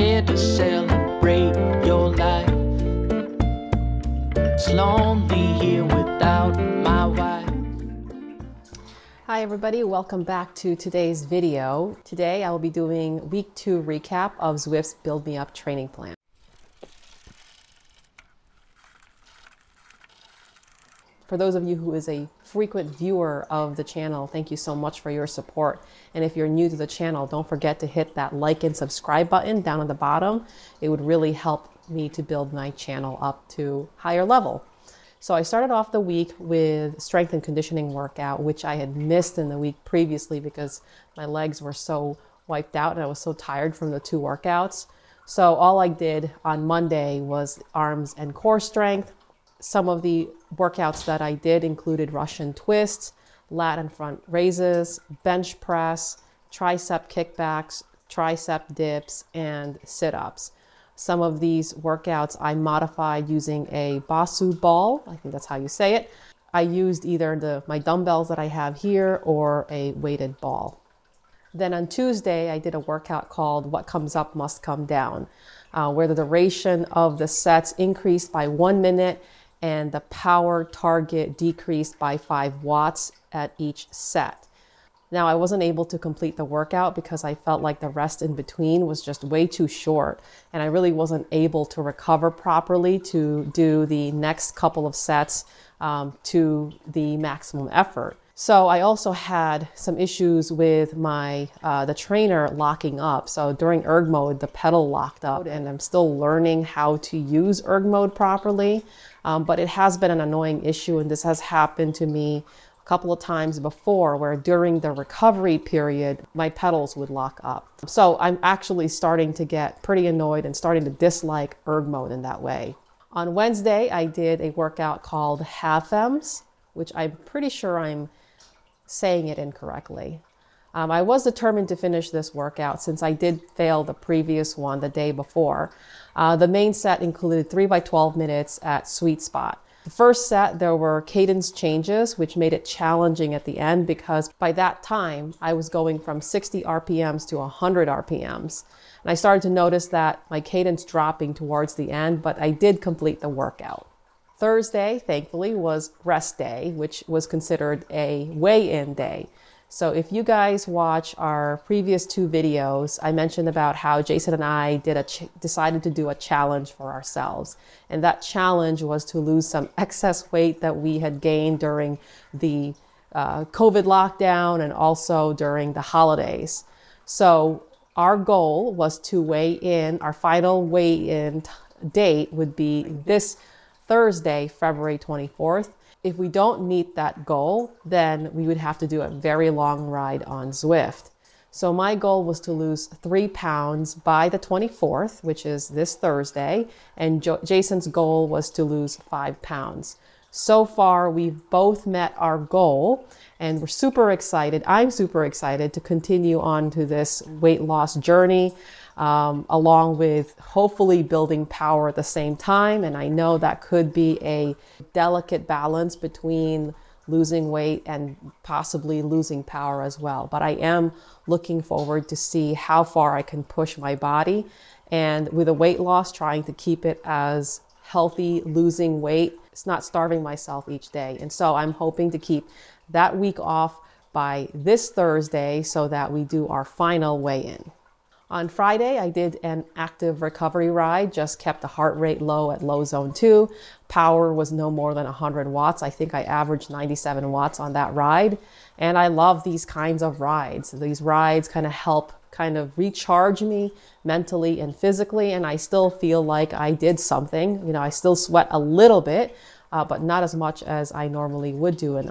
here to celebrate your life. It's lonely here without my wife. Hi everybody, welcome back to today's video. Today I will be doing week 2 recap of Zwift's Build Me Up training plan. For those of you who is a frequent viewer of the channel, thank you so much for your support. And if you're new to the channel, don't forget to hit that like and subscribe button down at the bottom. It would really help me to build my channel up to higher level. So I started off the week with strength and conditioning workout, which I had missed in the week previously because my legs were so wiped out and I was so tired from the 2 workouts. So all I did on Monday was arms and core strength. Some of the workouts that I did included Russian twists, lat and front raises, bench press, tricep kickbacks, tricep dips, and sit-ups. Some of these workouts I modified using a Bosu ball, I think that's how you say it. I used either my dumbbells that I have here or a weighted ball. Then on Tuesday, I did a workout called What Comes Up Must Come Down, where the duration of the sets increased by 1 minute and the power target decreased by 5 watts at each set. Now, I wasn't able to complete the workout because I felt like the rest in between was just way too short, and I really wasn't able to recover properly to do the next couple of sets to the maximum effort. So I also had some issues with my the trainer locking up. So during ERG mode, the pedal locked up, and I'm still learning how to use ERG mode properly. But it has been an annoying issue, and this has happened to me a couple of times before, where during the recovery period, my pedals would lock up. So I'm actually starting to get pretty annoyed and starting to dislike ERG mode in that way. On Wednesday, I did a workout called Half M's, which I'm pretty sure I'm saying it incorrectly. I was determined to finish this workout since I did fail the previous one the day before. The main set included 3 by 12 minutes at sweet spot. The first set, there were cadence changes, which made it challenging at the end because by that time I was going from 60 RPMs to 100 RPMs. And I started to notice that my cadence dropping towards the end, but I did complete the workout. Thursday, thankfully, was rest day, which was considered a weigh-in day. So if you guys watch our previous 2 videos, I mentioned about how Jason and I decided to do a challenge for ourselves. And that challenge was to lose some excess weight that we had gained during the COVID lockdown and also during the holidays. So our goal was to weigh in. Our final weigh-in date would be this Thursday, February 24th. If we don't meet that goal, then we would have to do a very long ride on Zwift. So my goal was to lose 3 pounds by the 24th, which is this Thursday, and Jason's goal was to lose 5 pounds. So far, we've both met our goal, and we're super excited. I'm super excited to continue on to this weight loss journey, along with hopefully building power at the same time. And I know that could be a delicate balance between losing weight and possibly losing power as well. But I am looking forward to see how far I can push my body. And with a weight loss, trying to keep it as healthy, losing weight, it's not starving myself each day. And so I'm hoping to keep that week off by this Thursday so that we do our final weigh-in. On Friday, I did an active recovery ride, just kept the heart rate low at low zone 2. Power was no more than 100 watts. I think I averaged 97 watts on that ride. And I love these kinds of rides. These rides kind of help kind of recharge me mentally and physically. And I still feel like I did something. You know, I still sweat a little bit, but not as much as I normally would do in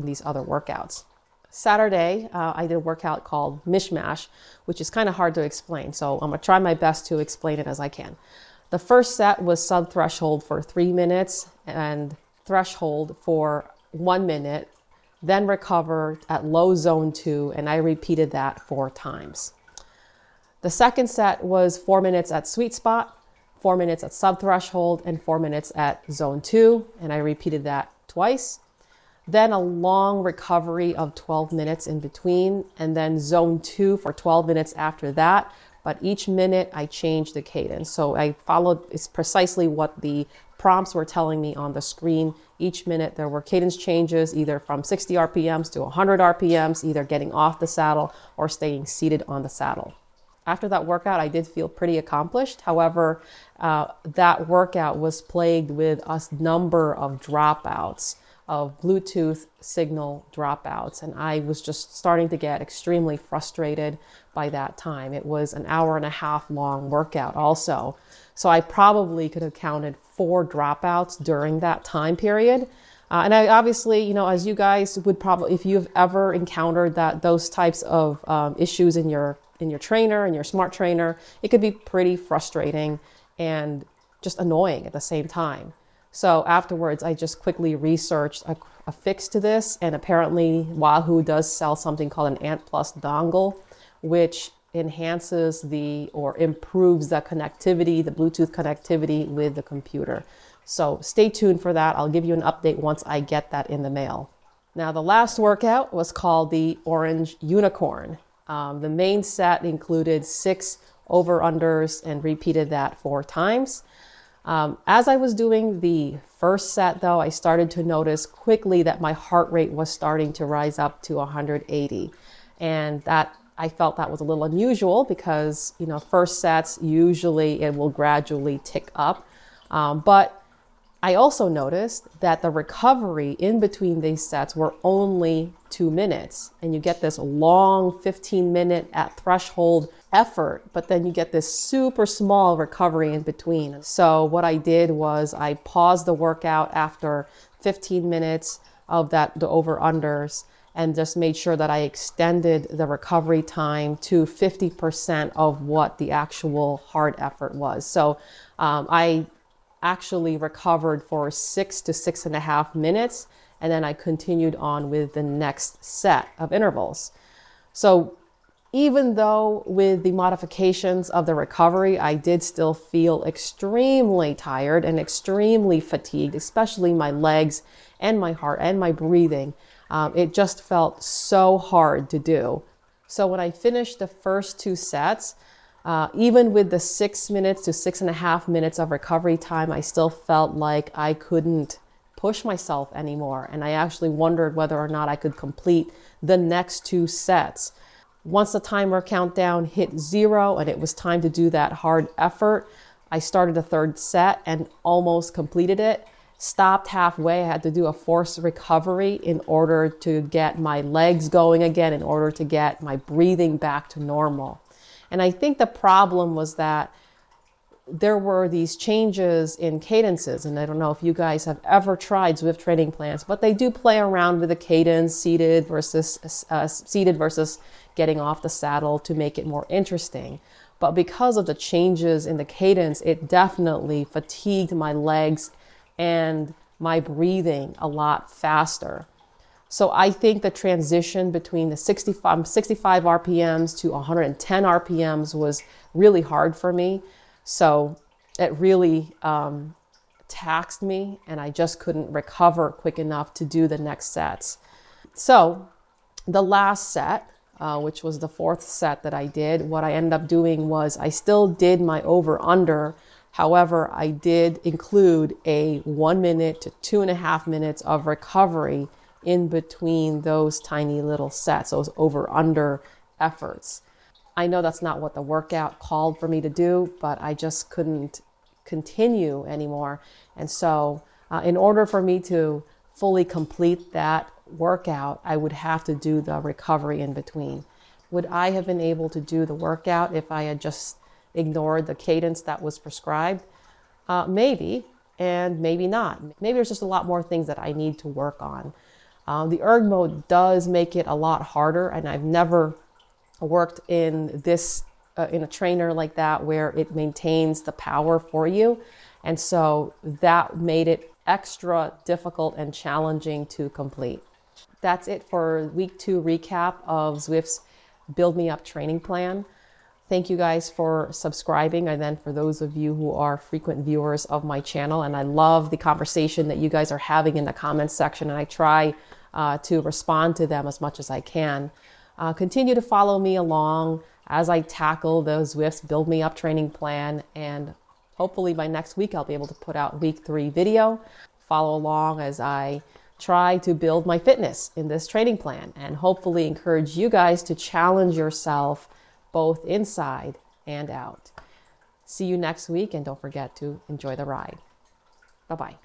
these other workouts. Saturday, I did a workout called Mishmash, which is kind of hard to explain. So I'm gonna try my best to explain it as I can. The first set was sub threshold for 3 minutes and threshold for 1 minute, then recover at low zone 2. And I repeated that 4 times. The second set was 4 minutes at sweet spot, 4 minutes at sub threshold, and 4 minutes at zone 2. And I repeated that twice. Then a long recovery of 12 minutes in between, and then zone 2 for 12 minutes after that, but each minute I changed the cadence. So I followed, it's precisely what the prompts were telling me on the screen. Each minute there were cadence changes, either from 60 RPMs to 100 RPMs, either getting off the saddle or staying seated on the saddle. After that workout, I did feel pretty accomplished. However, that workout was plagued with a number of dropouts, of Bluetooth signal dropouts. And I was just starting to get extremely frustrated by that time. It was an 1.5 hour long workout also. So I probably could have counted 4 dropouts during that time period. And I obviously, you know, as you guys would probably, if you've ever encountered those types of issues in your trainer, in your smart trainer, it could be pretty frustrating and just annoying at the same time. So afterwards, I just quickly researched a fix to this, and apparently Wahoo does sell something called an Ant Plus dongle, which enhances or improves the connectivity, the Bluetooth connectivity with the computer. So stay tuned for that. I'll give you an update once I get that in the mail. Now, the last workout was called the Orange Unicorn. The main set included 6 over-unders and repeated that 4 times. As I was doing the first set, though, I started to notice quickly that my heart rate was starting to rise up to 180. And that I felt that was a little unusual because, you know, first sets, usually it will gradually tick up. But I also noticed that the recovery in between these sets were only 2 minutes. And you get this long 15-minute at threshold effort, but then you get this super small recovery in between. So what I did was I paused the workout after 15 minutes of the over-unders and just made sure that I extended the recovery time to 50% of what the actual hard effort was. So I actually recovered for 6 to 6.5 minutes, and then I continued on with the next set of intervals. So even though with the modifications of the recovery, I did still feel extremely tired and extremely fatigued, especially my legs and my heart and my breathing. It just felt so hard to do. So when I finished the first 2 sets, even with the 6 minutes to 6.5 minutes of recovery time, I still felt like I couldn't push myself anymore. And I actually wondered whether or not I could complete the next 2 sets. Once the timer countdown hit 0 and it was time to do that hard effort, I started the 3rd set and almost completed it. Stopped halfway. I had to do a forced recovery in order to get my legs going again, in order to get my breathing back to normal. And I think the problem was that there were these changes in cadences. And I don't know if you guys have ever tried Zwift training plans, but they do play around with the cadence, seated versus getting off the saddle to make it more interesting. But because of the changes in the cadence, it definitely fatigued my legs and my breathing a lot faster. So I think the transition between the 65 RPMs to 110 RPMs was really hard for me. So it really taxed me, and I just couldn't recover quick enough to do the next sets. So the last set, which was the 4th set that I did, what I ended up doing was I still did my over-under. However, I did include a 1 minute to 2.5 minutes of recovery in between those tiny little sets, those over-under efforts. I know that's not what the workout called for me to do, but I just couldn't continue anymore. And so in order for me to fully complete that workout, I would have to do the recovery in between. Would I have been able to do the workout if I had just ignored the cadence that was prescribed? Maybe, and maybe not. Maybe there's just a lot more things that I need to work on. The ERG mode does make it a lot harder, and I've never worked in this in a trainer like that where it maintains the power for you, and so that made it extra difficult and challenging to complete. That's it for week 2 recap of Zwift's Build Me Up training plan. Thank you guys for subscribing, and then for those of you who are frequent viewers of my channel. And I love the conversation that you guys are having in the comments section, and I try to respond to them as much as I can. Continue to follow me along as I tackle those Zwift's build me up training plan. And hopefully by next week, I'll be able to put out week 3 video. Follow along as I try to build my fitness in this training plan, and hopefully encourage you guys to challenge yourself both inside and out. See you next week, and don't forget to enjoy the ride. Bye-bye.